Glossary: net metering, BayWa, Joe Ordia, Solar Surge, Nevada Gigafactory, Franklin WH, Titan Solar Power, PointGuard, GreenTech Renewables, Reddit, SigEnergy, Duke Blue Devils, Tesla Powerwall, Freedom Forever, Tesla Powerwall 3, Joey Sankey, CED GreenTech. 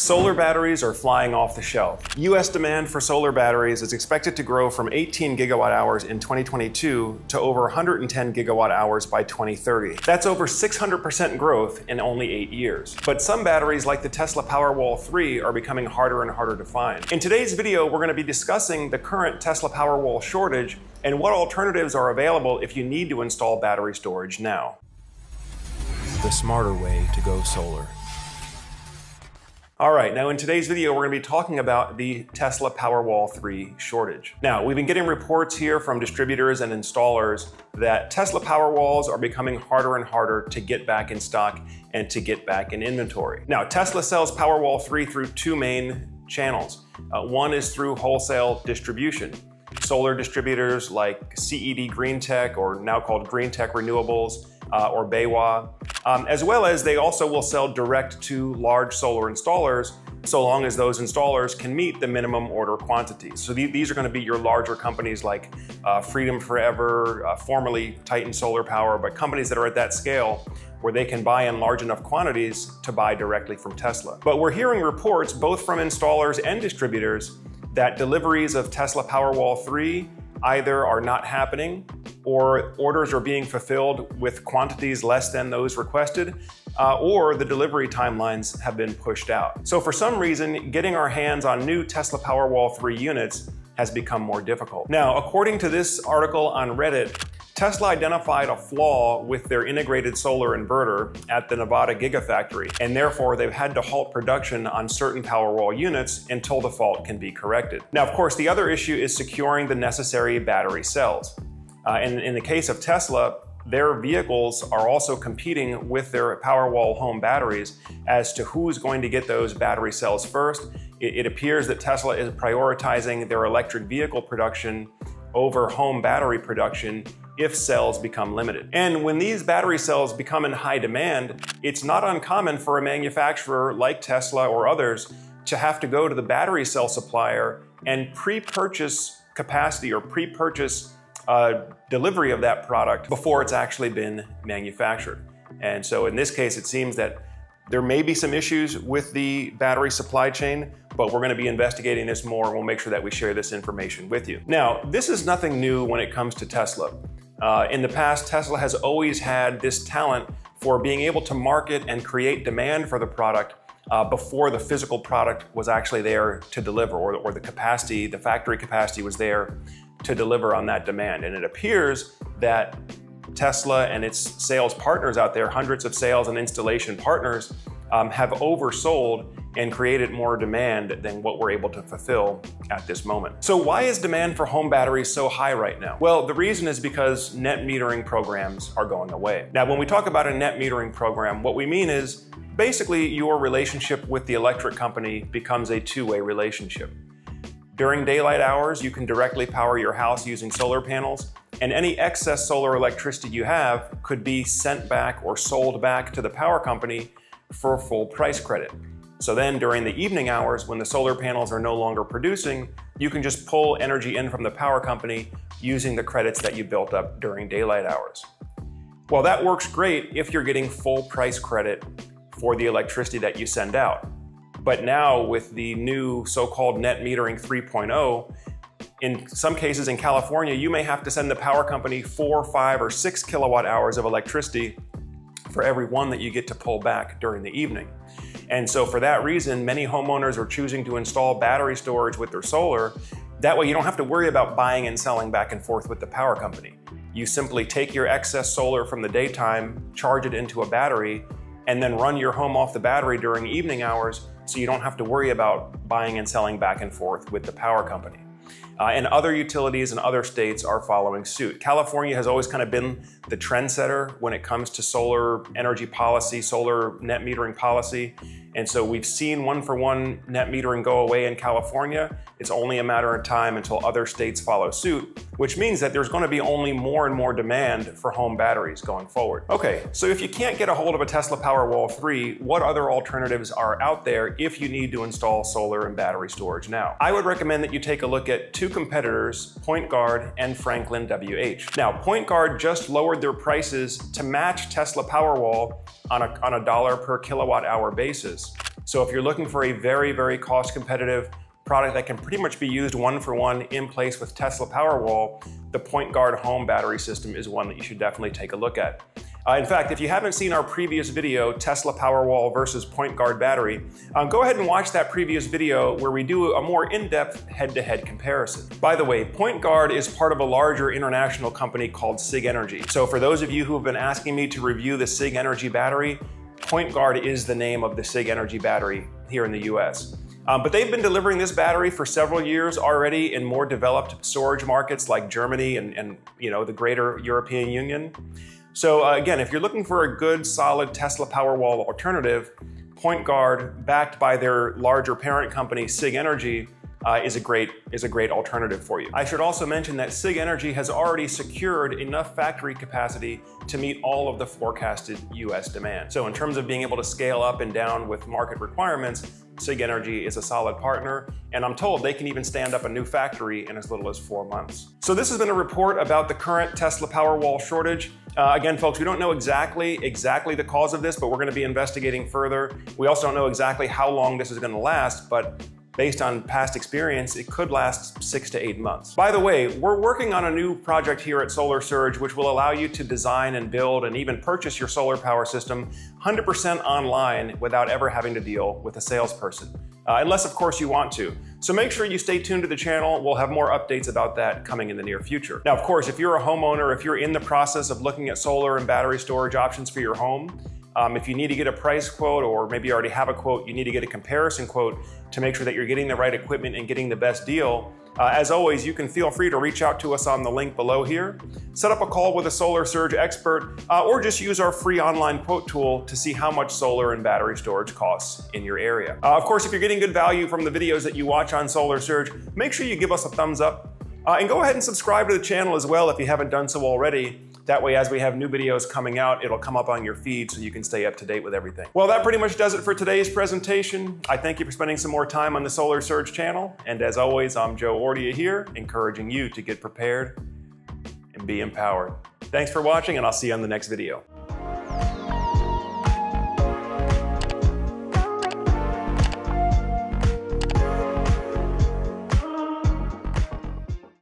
Solar batteries are flying off the shelf. U.S. demand for solar batteries is expected to grow from 18 gigawatt hours in 2022 to over 110 gigawatt hours by 2030. That's over 600% growth in only 8 years. But some batteries like the Tesla Powerwall 3 are becoming harder and harder to find. In today's video, we're going to be discussing the current Tesla Powerwall shortage and what alternatives are available if you need to install battery storage now. The smarter way to go solar. All right, now in today's video, we're gonna be talking about the Tesla Powerwall 3 shortage. Now, we've been getting reports here from distributors and installers that Tesla Powerwalls are becoming harder and harder to get back in stock and to get back in inventory. Now, Tesla sells Powerwall 3 through two main channels. One is through wholesale distribution. Solar distributors like CED GreenTech, or now called GreenTech Renewables, or BayWa, as well as they also will sell direct to large solar installers, so long as those installers can meet the minimum order quantities. So these are going to be your larger companies like Freedom Forever, formerly Titan Solar Power, but companies that are at that scale where they can buy in large enough quantities to buy directly from Tesla. But we're hearing reports both from installers and distributors that deliveries of Tesla Powerwall 3 either are not happening, or orders are being fulfilled with quantities less than those requested, or the delivery timelines have been pushed out. So for some reason, getting our hands on new Tesla Powerwall 3 units has become more difficult. Now, according to this article on Reddit, Tesla identified a flaw with their integrated solar inverter at the Nevada Gigafactory, and therefore they've had to halt production on certain Powerwall units until the fault can be corrected. Now, of course, the other issue is securing the necessary battery cells. And in the case of Tesla, their vehicles are also competing with their Powerwall home batteries as to who's going to get those battery cells first. It appears that Tesla is prioritizing their electric vehicle production over home battery production if cells become limited. And when these battery cells become in high demand, it's not uncommon for a manufacturer like Tesla or others to have to go to the battery cell supplier and pre-purchase capacity or pre-purchase delivery of that product before it's actually been manufactured. And so in this case, it seems that there may be some issues with the battery supply chain, but we're going to be investigating this more, and we'll make sure that we share this information with you. Now, this is nothing new when it comes to Tesla. In the past, Tesla has always had this talent for being able to market and create demand for the product before the physical product was actually there to deliver, or the capacity, the factory capacity was there to deliver on that demand. And it appears that Tesla and its sales partners out there, hundreds of sales and installation partners, have oversold and created more demand than what we're able to fulfill at this moment. So why is demand for home batteries so high right now? Well, the reason is because net metering programs are going away. Now, when we talk about a net metering program, what we mean is basically your relationship with the electric company becomes a two-way relationship. During daylight hours, you can directly power your house using solar panels, and any excess solar electricity you have could be sent back or sold back to the power company for full price credit. So then during the evening hours, when the solar panels are no longer producing, you can just pull energy in from the power company using the credits that you built up during daylight hours. Well, that works great if you're getting full price credit for the electricity that you send out. But now with the new so-called net metering 3.0, in some cases in California, you may have to send the power company 4, 5, or 6 kilowatt hours of electricity for every one that you get to pull back during the evening. And so for that reason, many homeowners are choosing to install battery storage with their solar. That way you don't have to worry about buying and selling back and forth with the power company. You simply take your excess solar from the daytime, charge it into a battery, and then run your home off the battery during evening hours, so you don't have to worry about buying and selling back and forth with the power company. And other utilities in other states are following suit. California has always kind of been the trendsetter when it comes to solar energy policy, solar net metering policy. And so we've seen one-for-one net metering go away in California. It's only a matter of time until other states follow suit, which means that there's going to be only more and more demand for home batteries going forward. Okay, so if you can't get a hold of a Tesla Powerwall 3, what other alternatives are out there if you need to install solar and battery storage now? I would recommend that you take a look at two competitors, PointGuard and Franklin WH. Now, PointGuard just lowered their prices to match Tesla Powerwall on a dollar per kilowatt hour basis. So if you're looking for a very, very cost competitive product that can pretty much be used one for one in place with Tesla Powerwall, the PointGuard home battery system is one that you should definitely take a look at. In fact, if you haven't seen our previous video, Tesla Powerwall versus PointGuard battery, go ahead and watch that previous video where we do a more in-depth head-to-head comparison. By the way, PointGuard is part of a larger international company called SigEnergy. So for those of you who have been asking me to review the SigEnergy battery, PointGuard is the name of the SigEnergy battery here in the US. But they've been delivering this battery for several years already in more developed storage markets like Germany and you know, the greater European Union. So again, if you're looking for a good, solid Tesla Powerwall alternative, PointGuard, backed by their larger parent company, SigEnergy, is a great alternative for you. I should also mention that SigEnergy has already secured enough factory capacity to meet all of the forecasted US demand. So in terms of being able to scale up and down with market requirements, SigEnergy is a solid partner, and I'm told they can even stand up a new factory in as little as 4 months. So this has been a report about the current Tesla Powerwall shortage. Again, folks, we don't know exactly the cause of this, but we're going to be investigating further. We also don't know exactly how long this is going to last, but based on past experience, it could last 6 to 8 months. By the way, we're working on a new project here at Solar Surge, which will allow you to design and build and even purchase your solar power system 100% online without ever having to deal with a salesperson. Unless, of course, you want to. So make sure you stay tuned to the channel. We'll have more updates about that coming in the near future. Now, of course, if you're a homeowner, if you're in the process of looking at solar and battery storage options for your home, if you need to get a price quote, or maybe you already have a quote, you need to get a comparison quote to make sure that you're getting the right equipment and getting the best deal. As always, you can feel free to reach out to us on the link below here, set up a call with a Solar Surge expert, or just use our free online quote tool to see how much solar and battery storage costs in your area. Of course, if you're getting good value from the videos that you watch on Solar Surge, make sure you give us a thumbs up and go ahead and subscribe to the channel as well if you haven't done so already. That way, as we have new videos coming out, it'll come up on your feed so you can stay up to date with everything. Well, that pretty much does it for today's presentation. I thank you for spending some more time on the Solar Surge channel. And as always, I'm Joe Ordia here, encouraging you to get prepared and be empowered. Thanks for watching, and I'll see you on the next video.